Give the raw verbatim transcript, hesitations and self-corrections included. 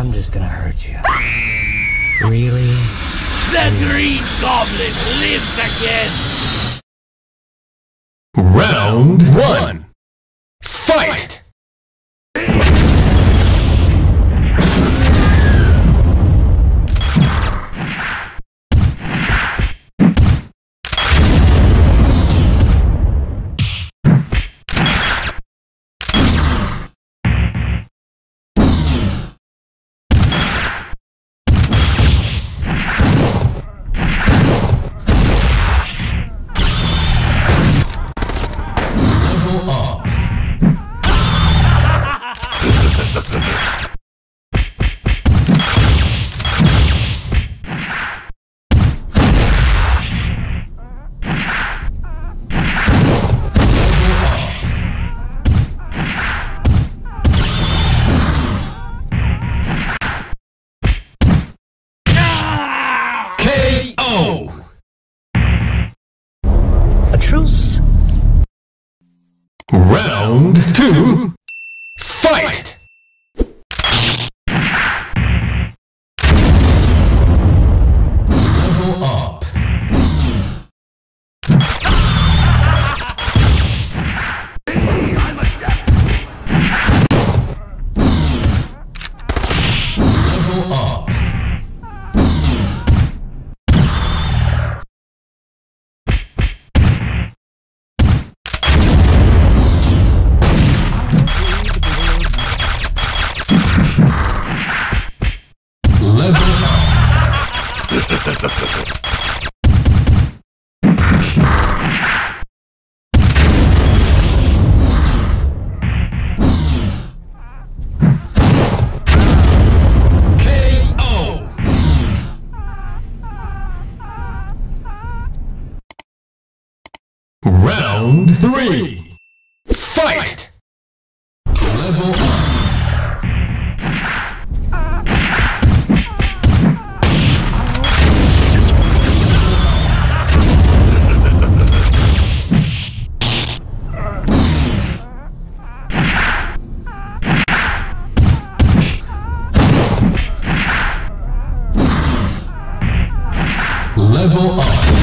I'm just gonna hurt you. Really? The Green Goblin lives again! Round one. Fight! Truce. Round two. Fight! Level up. Level up. Round three. Fight! Level up. Level up.